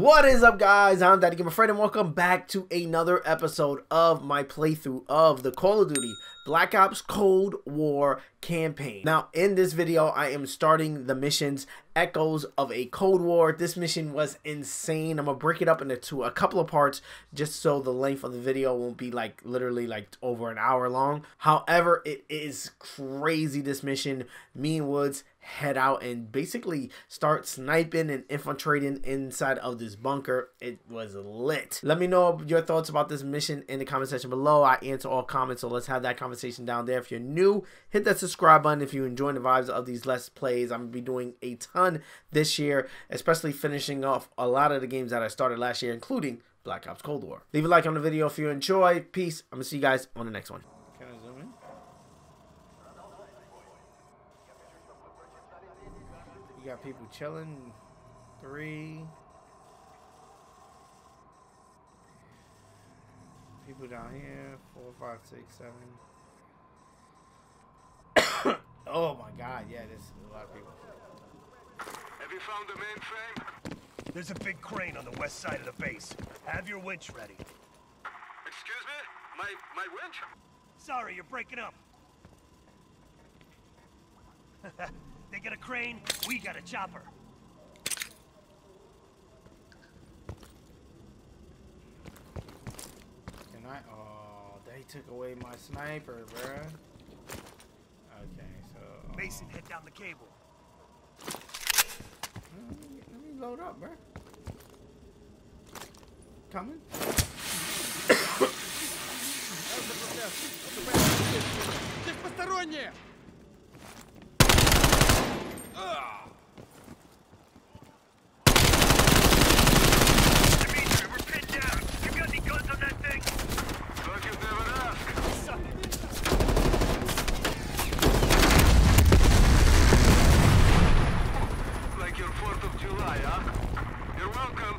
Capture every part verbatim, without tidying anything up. What is up, guys? I'm DaddyGamerFred and welcome back to another episode of my playthrough of the Call of Duty Black Ops Cold War campaign. Now, in this video, I am starting the missions Echoes of a Cold War. This mission was insane. I'm gonna break it up into a couple of parts just so the length of the video won't be like literally like over an hour long. However, it is crazy, this mission. Me and Woods head out and basically start sniping and infiltrating inside of this bunker. It was lit. Let me know your thoughts about this mission in the comment section below. I answer all comments, so let's have that conversation down there. If you're new, hit that subscribe button if you enjoy the vibes of these Let's Plays. I'm gonna be doing a ton this year, especially finishing off a lot of the games that I started last year, including Black Ops Cold War. Leave a like on the video if you enjoy. Peace. I'm gonna see you guys on the next one. Got people chilling. Three people down here. Four, five, six, seven. Oh my God! Yeah, there's a lot of people. Have you found the mainframe? There's a big crane on the west side of the base. Have your winch ready. Excuse me? My my winch? Sorry, you're breaking up. They got a crane, we got a chopper. Can I? Oh, they took away my sniper, bruh. Okay, so. Mason, head down the cable. Let me, let me load up, bruh. Coming? Dimitri, we're pinned down. You got any guns on that thing? Look, you've never asked. Suck it. Like your fourth of July, huh? You're welcome.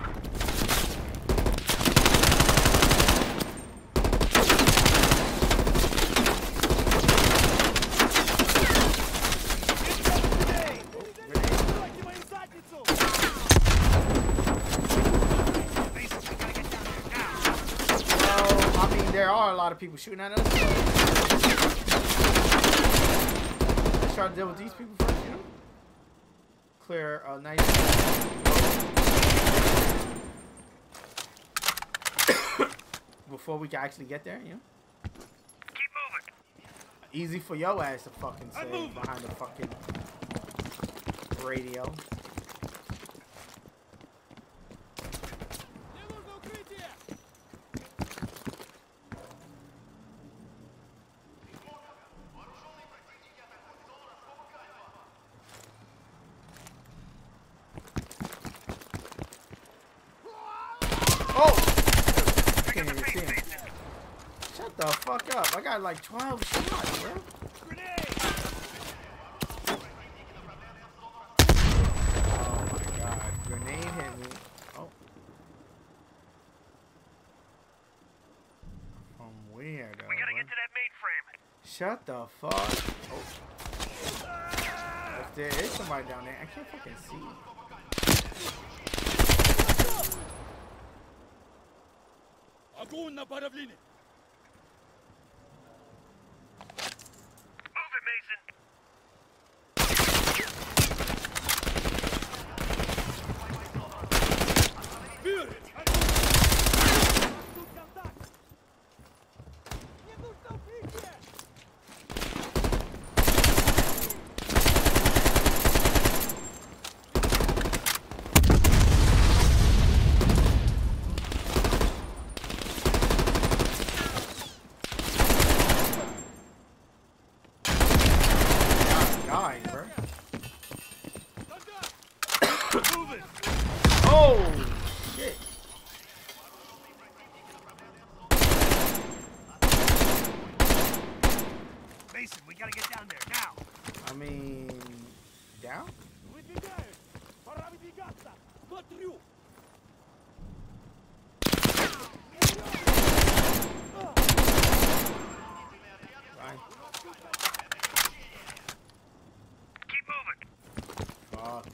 People shooting at us. Let's try to deal with these people first, you know? Clear a nice. Before we can actually get there, you know? Keep moving. Easy for your ass to fucking say behind the fucking radio. Shut the fuck up. I got like twelve shots, bro. Oh my God. Grenade hit me. Oh. From where, though? We gotta get to that mainframe. Shut the fuck. Oh. If there is somebody down there, I can't fucking see. Огонь на барабане. Keep moving. Fuck.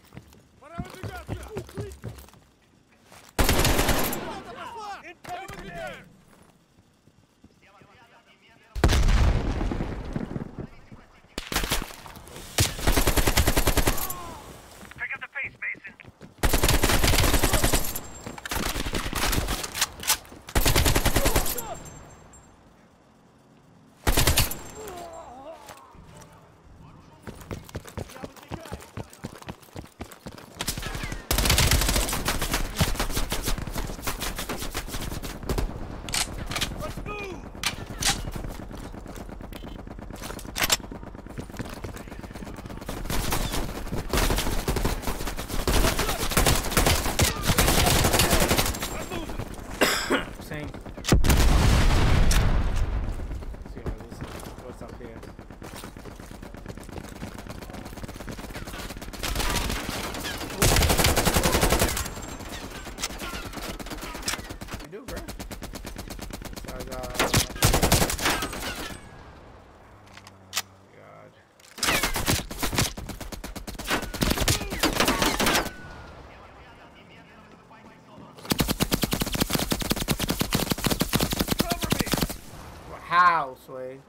Way.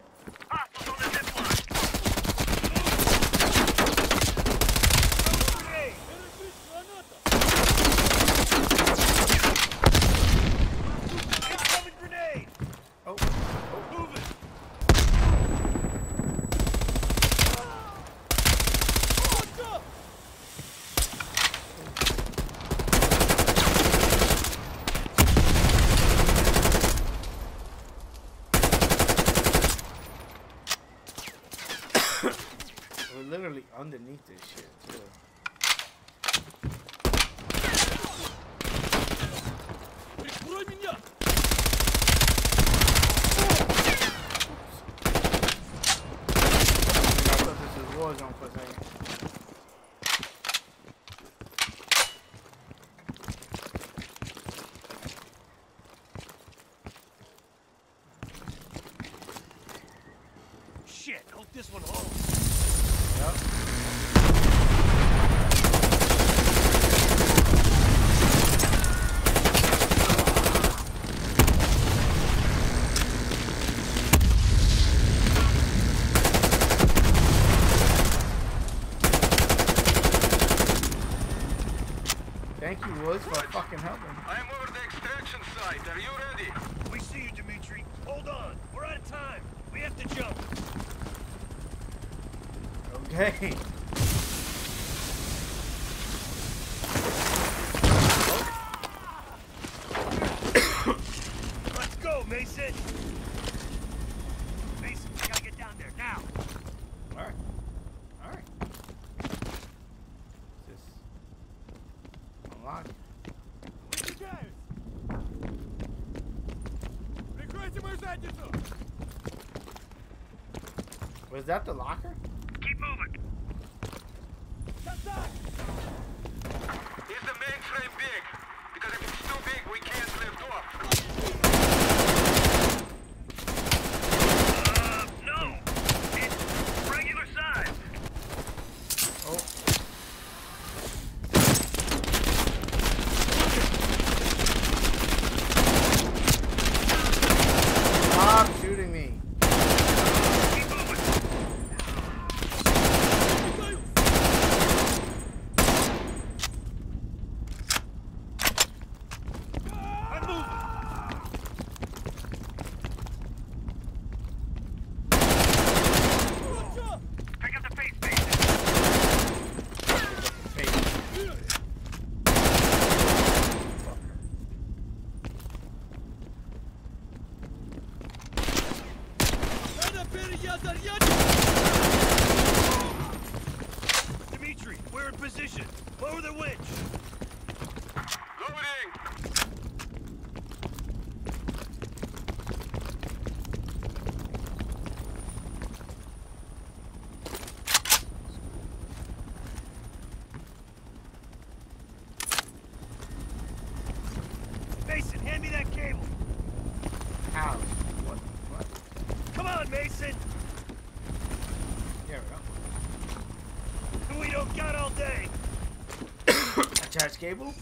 Underneath this shit too. Shit, hope this one holds. Yep. Hey! Let's go, Mason! Mason, we gotta get down there now! Alright. Alright. Just unlock it. Was that the locker? Cable?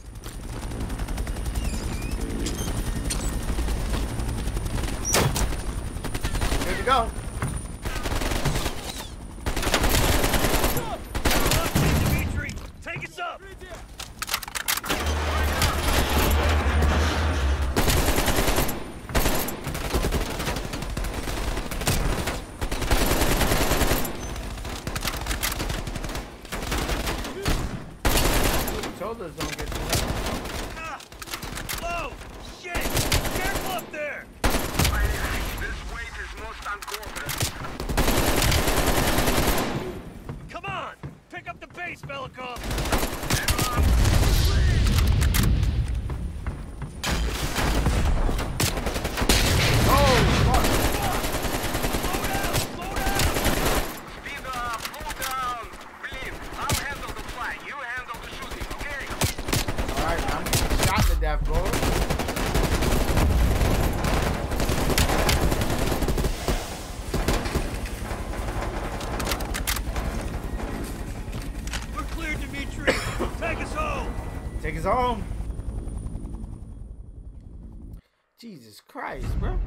Christ, bro.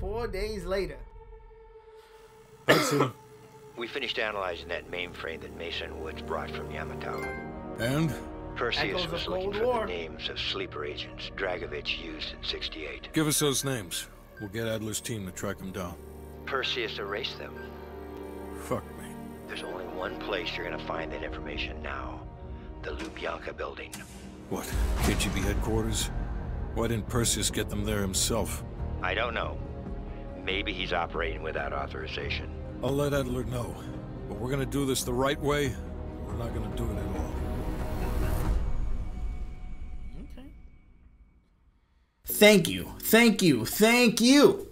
Four days later. We finished analyzing that mainframe that Mason Woods brought from Yamato. And? Perseus was looking for the names of sleeper agents Dragovich used in sixty-eight. Give us those names. We'll get Adler's team to track them down. Perseus erased them. Fuck me. There's only one place you're gonna find that information now. The Lubyanka building. What? K G B headquarters? Why didn't Perseus get them there himself? I don't know. Maybe he's operating without authorization. I'll let Adler know. But we're gonna do this the right way. We're not gonna do it at all. Okay. Thank you, thank you, thank you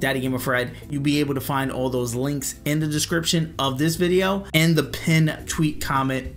DaddyGamerFred, you'll be able to find all those links in the description of this video and the pin, tweet, comment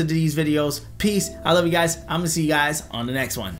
these videos. Peace. I love you guys. I'm gonna see you guys on the next one.